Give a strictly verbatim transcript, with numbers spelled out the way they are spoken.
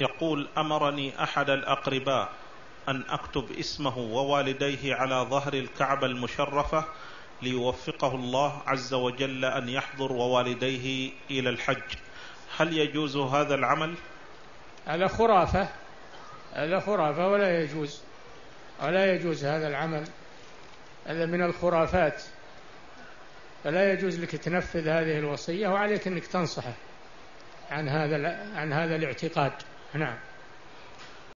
يقول أمرني أحد الأقرباء أن أكتب اسمه ووالديه على ظهر الكعبة المشرفة ليوفقه الله عز وجل أن يحضر ووالديه إلى الحج، هل يجوز هذا العمل؟ على خرافة، على خرافة، ولا يجوز، ولا يجوز هذا العمل، هذا من الخرافات، فلا يجوز لك تنفذ هذه الوصية، وعليك أنك تنصحه عن هذا عن هذا الاعتقاد. نعم.